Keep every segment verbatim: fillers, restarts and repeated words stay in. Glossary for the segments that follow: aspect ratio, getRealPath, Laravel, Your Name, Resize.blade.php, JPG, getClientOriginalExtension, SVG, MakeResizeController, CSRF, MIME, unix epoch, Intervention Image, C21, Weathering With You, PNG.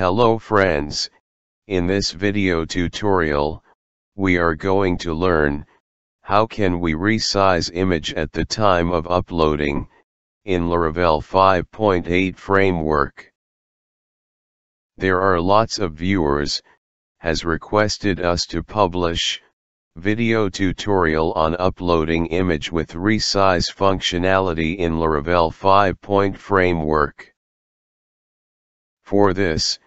Hello friends, in this video tutorial, we are going to learn, how can we resize image at the time of uploading, in Laravel five point eight framework. There are lots of viewers, has requested us to publish, video tutorial on uploading image with resize functionality in Laravel five point eight framework. For this,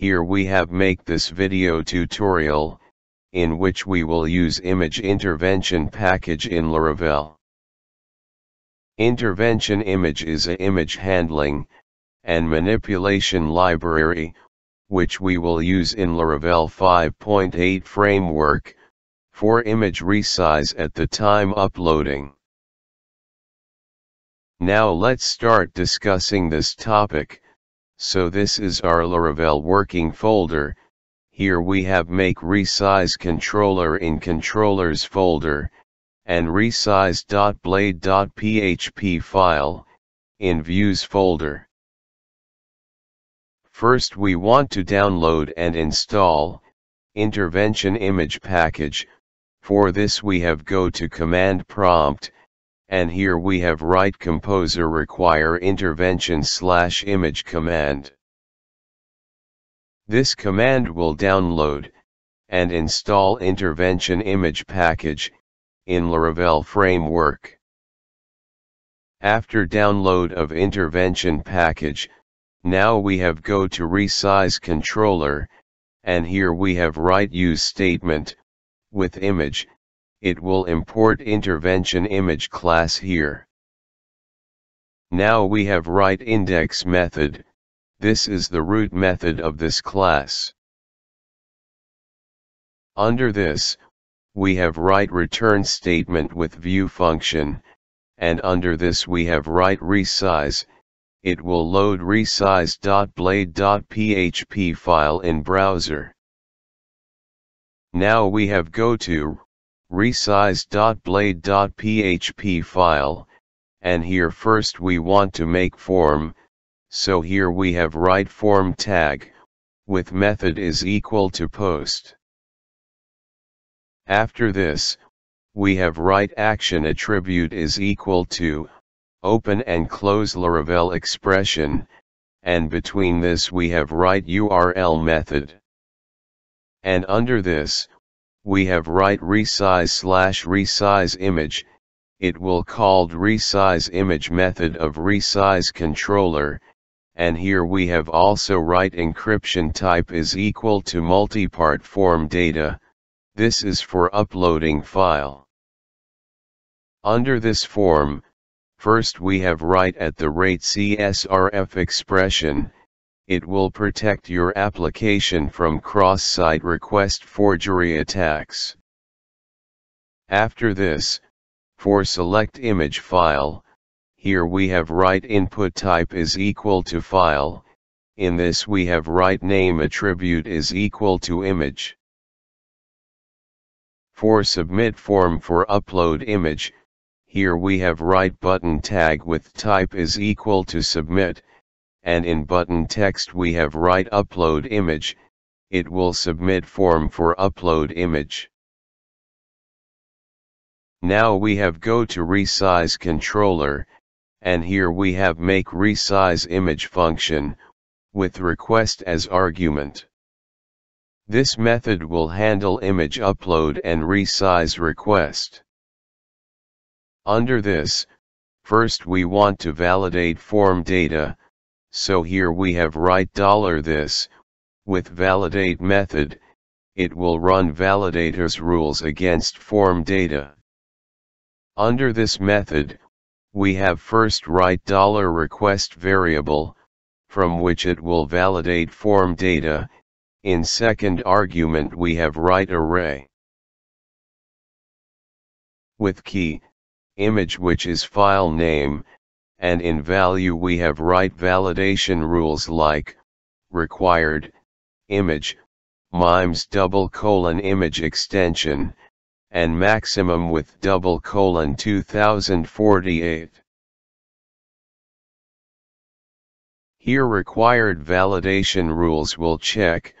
here we have make this video tutorial, in which we will use image intervention package in Laravel. Intervention image is a image handling, and manipulation library, which we will use in Laravel five point eight framework, for image resize at the time uploading. Now let's start discussing this topic. So this is our Laravel working folder. Here we have MakeResizeController in controllers folder, and Resize.blade.php file, in views folder. First we want to download and install, intervention image package. For this we have go to command prompt, and here we have write composer require intervention slash image command. This command will download, and install intervention image package, in Laravel framework. After download of intervention package, now we have go to resize controller, and here we have write use statement, with image, it will import intervention image class here. Now we have write index method, this is the root method of this class. Under this, we have write return statement with view function, and under this we have write resize, it will load resize.blade.php file in browser. Now we have go to resize.blade.php file, and here first we want to make form, so here we have write form tag, with method is equal to post. After this, we have write action attribute is equal to, open and close Laravel expression, and between this we have write U R L method. And under this, we have write resize slash resize image, it will called resize image method of resize controller, and here we have also write encryption type is equal to multipart form data, this is for uploading file. Under this form, first we have write at the rate C S R F expression, it will protect your application from cross-site request forgery attacks. After this, for select image file, here we have write input type is equal to file, in this we have write name attribute is equal to image. For submit form for upload image, here we have write button tag with type is equal to submit, and in button text we have write upload image, it will submit form for upload image. Now we have go to resize controller, and here we have make resize image function, with request as argument. This method will handle image upload and resize request. Under this, first we want to validate form data, so here we have write $this, with validate method, it will run validators rules against form data. Under this method, we have first write $request variable, from which it will validate form data, in second argument we have write array with key, image which is file name, and in value we have write validation rules like, required, image, mimes double colon image extension, and maximum with double colon two thousand forty-eight. Here required validation rules will check,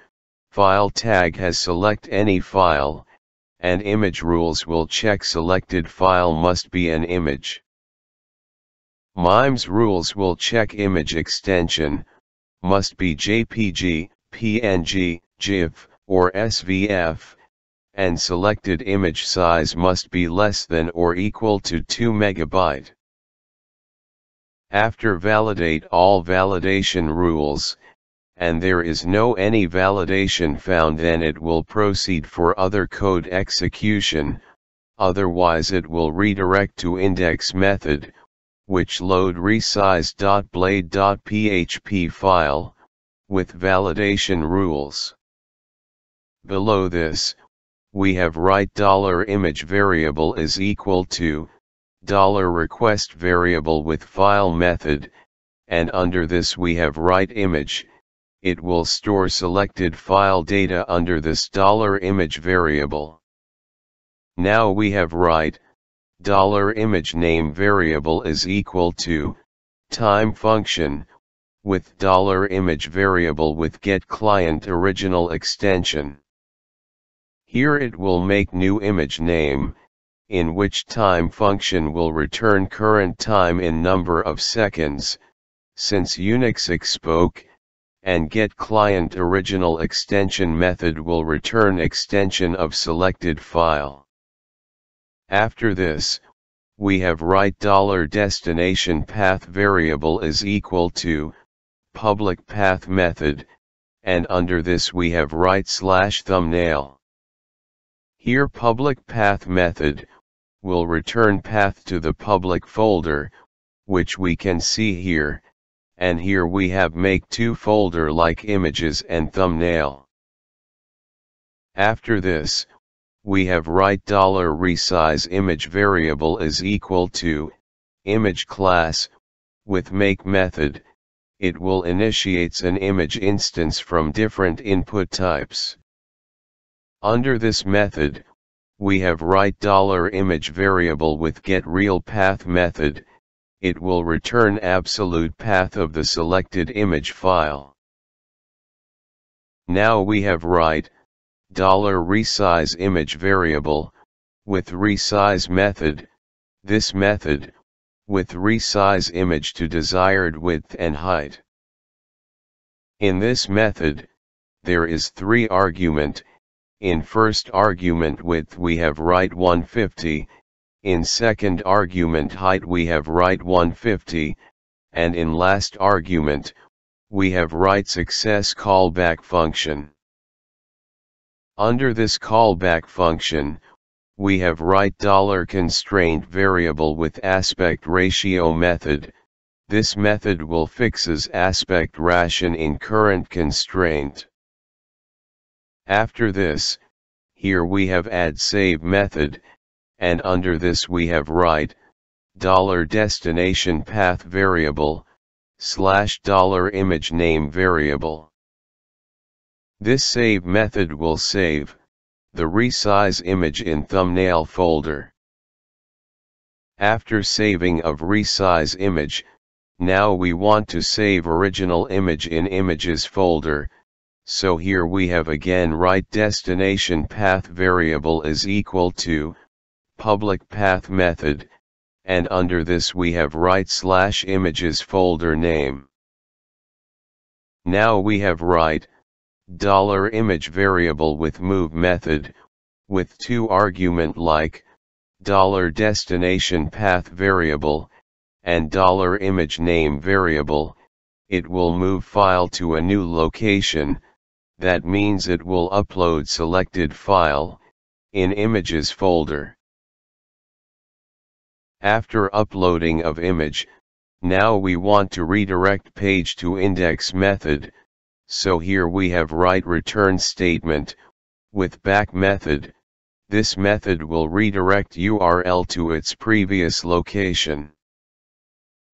file tag has select any file, and image rules will check selected file must be an image. MIME's rules will check image extension, must be J P G, P N G, GIF, or S V F, and selected image size must be less than or equal to two megabytes. After validate all validation rules, and there is no any validation found, then it will proceed for other code execution, otherwise it will redirect to index method, which load resize.blade.php file, with validation rules. Below this, we have write $image variable is equal to $request variable with file method, and under this we have write image. It will store selected file data under this $image variable. Now we have write $image name variable is equal to time function with $image variable with getClientOriginalExtension. Here it will make new image name, in which time function will return current time in number of seconds, since unix epoch, and getClientOriginalExtension method will return extension of selected file. After this, we have write $destinationPath variable is equal to public path method, and under this we have write slash thumbnail. Here public path method will return path to the public folder, which we can see here, and here we have make two folder like images and thumbnail. After this, we have write $resizeImage variable is equal to image class with make method. It will initiates an image instance from different input types. Under this method, we have write $image variable with getRealPath method. It will return absolute path of the selected image file. Now we have write $resizeImage variable with resize method. This method with resize image to desired width and height. In this method, there is three argument. In first argument width we have write one hundred fifty, in second argument height we have write one hundred fifty, and in last argument, we have write success callback function. Under this callback function, we have write $constraint variable with aspect ratio method. This method will fixes aspect ration in current constraint. After this, here we have add save method, and under this we have write $destination path variable slash $image name variable. This save method will save the resize image in thumbnail folder. After saving of resize image, now we want to save original image in images folder. So here we have again write destination path variable is equal to public path method, and under this we have write slash images folder name. Now we have write $image variable with move method, with two argument like $destination path variable and $image name variable. It will move file to a new location. That means it will upload selected file in images folder. After uploading of image, now we want to redirect page to index method, so here we have write return statement with back method. This method will redirect U R L to its previous location.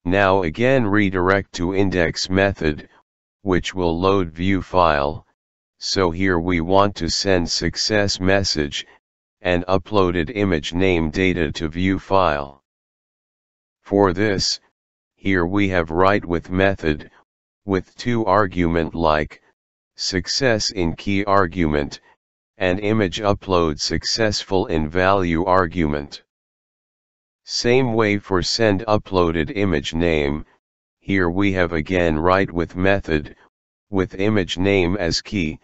Now again redirect to index method, which will load view file. So here we want to send success message, and uploaded image name data to view file. For this, here we have write with method, with two argument like, success in key argument, and image upload successful in value argument. Same way for send uploaded image name, here we have again write with method, with image name as key,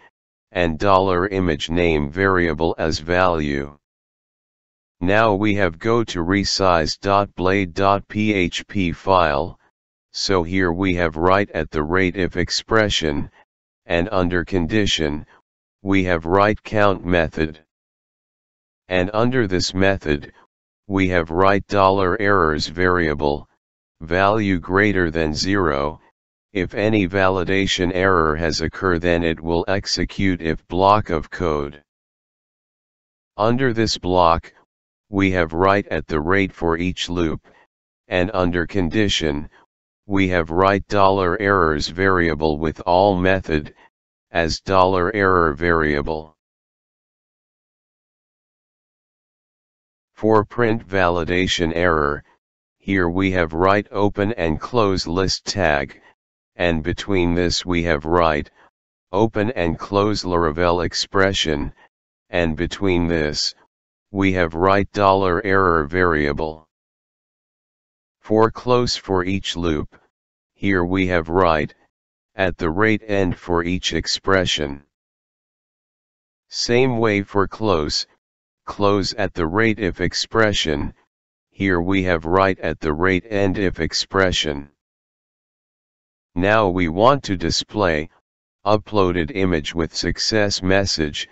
and $image name variable as value. Now we have go to resize.blade.php file, so here we have write at the rate if expression, and under condition, we have write count method. And under this method, we have write $errors variable, value greater than zero, if any validation error has occurred then it will execute if block of code. Under this block, we have write at the rate for each loop, and under condition, we have write $errors variable with all method, as $error variable. For print validation error, here we have write open and close list tag, and between this we have write open and close Laravel expression, and between this, we have write $error variable. For close for each loop, here we have write at the rate end for each expression. Same way for close, close at the rate if expression, here we have write at the rate end if expression. Now we want to display uploaded image with success message,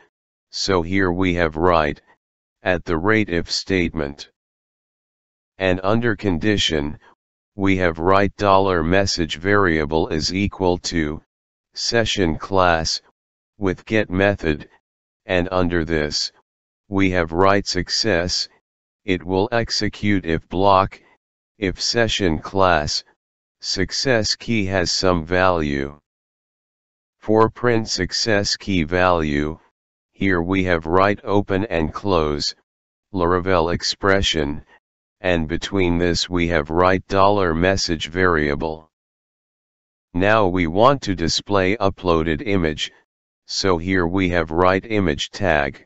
so here we have write at the rate if statement. And under condition, we have write $message variable is equal to session class with get method, and under this, we have write success, it will execute if block, if session class, success key has some value. For print success key value, here we have write open and close, Laravel expression, and between this we have write $message variable. Now we want to display uploaded image, so here we have write image tag,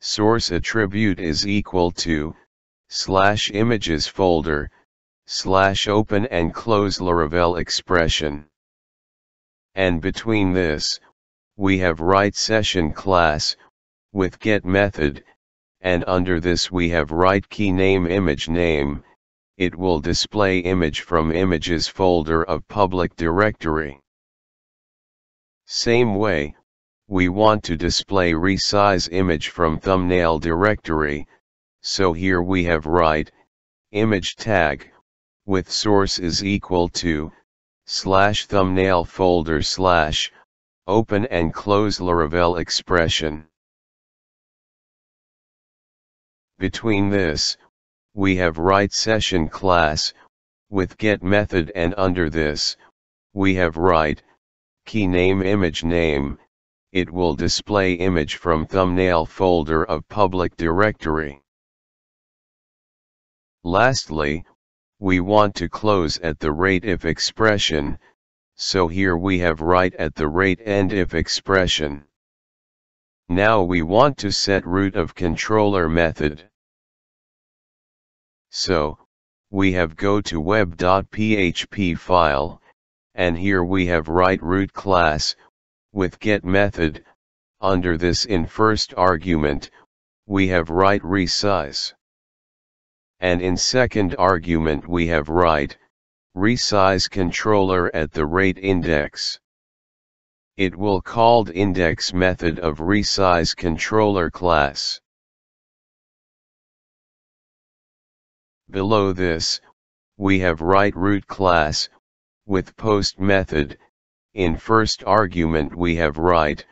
source attribute is equal to slash images folder slash open and close Laravel expression, and between this we have write session class with get method, and under this we have write key name image name, it will display image from images folder of public directory. Same way we want to display resize image from thumbnail directory, so here we have write image tag with source is equal to slash thumbnail folder slash open and close Laravel expression. Between this, we have write session class with get method, and under this, we have write key name image name, it will display image from thumbnail folder of public directory. Lastly, we want to close at the rate if expression, so here we have write at the rate end if expression. Now we want to set root of controller method. So, we have go to web.php file, and here we have write root class with get method, under this in first argument, we have write resize. And in second argument we have write resize controller at the rate index. It will called index method of resize controller class. Below this, we have write root class with post method. In first argument we have write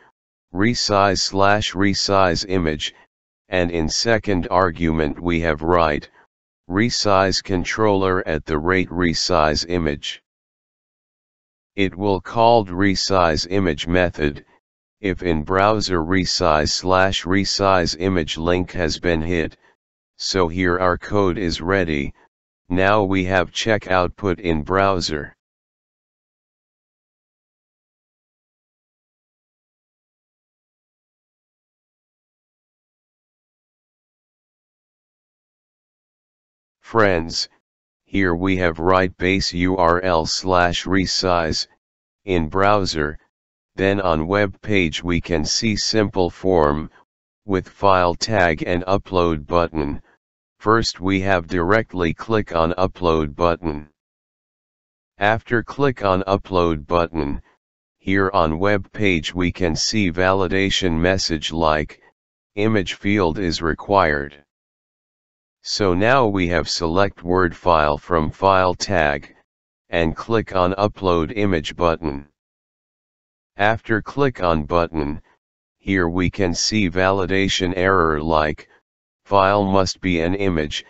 resize slash resize image, and in second argument we have write resize controller at the rate resize image. It will called resize image method if in browser resize slash resize image link has been hit, so here our code is ready. Now we have check output in browser. Friends, here we have write base U R L slash resize, in browser, then on web page we can see simple form, with file tag and upload button. First we have directly click on upload button. After click on upload button, here on web page we can see validation message like, image field is required. So now we have select Word file from file tag, and click on upload image button. After click on button, here we can see validation error like, file must be an image,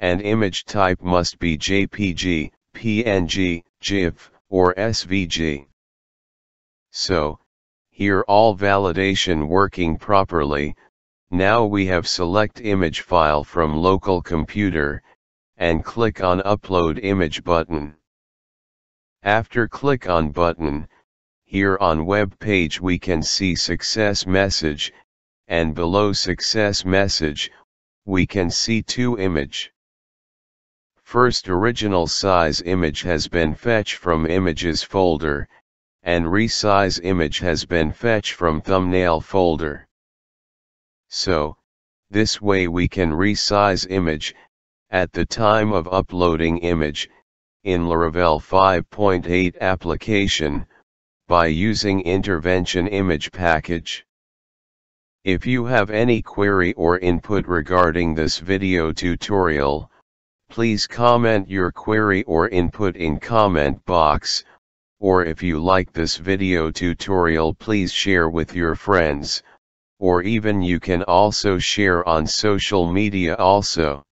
and image type must be J P G, P N G, GIF, or S V G. So, here all validation working properly. Now we have select image file from local computer, and click on upload image button. After click on button, here on web page we can see success message, and below success message, we can see two image. First original size image has been fetched from images folder, and resize image has been fetched from thumbnail folder. So, this way we can resize image, at the time of uploading image, in Laravel five point eight application, by using Intervention Image package. If you have any query or input regarding this video tutorial, please comment your query or input in comment box, or if you like this video tutorial please share with your friends. Or even you can also share on social media also.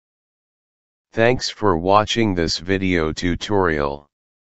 Thanks for watching this video tutorial.